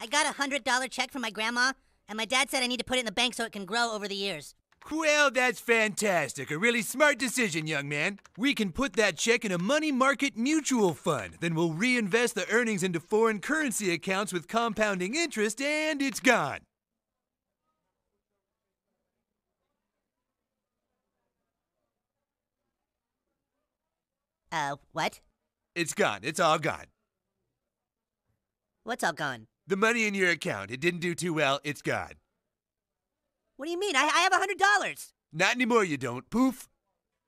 I got a $100 check from my grandma, and my dad said I need to put it in the bank so it can grow over the years. Well, that's fantastic. A really smart decision, young man. We can put that check in a money market mutual fund. Then we'll reinvest the earnings into foreign currency accounts with compounding interest, and it's gone. What? It's gone. It's all gone. What's all gone? The money in your account. It didn't do too well. It's gone. What do you mean? I have $100. Not anymore, you don't. Poof.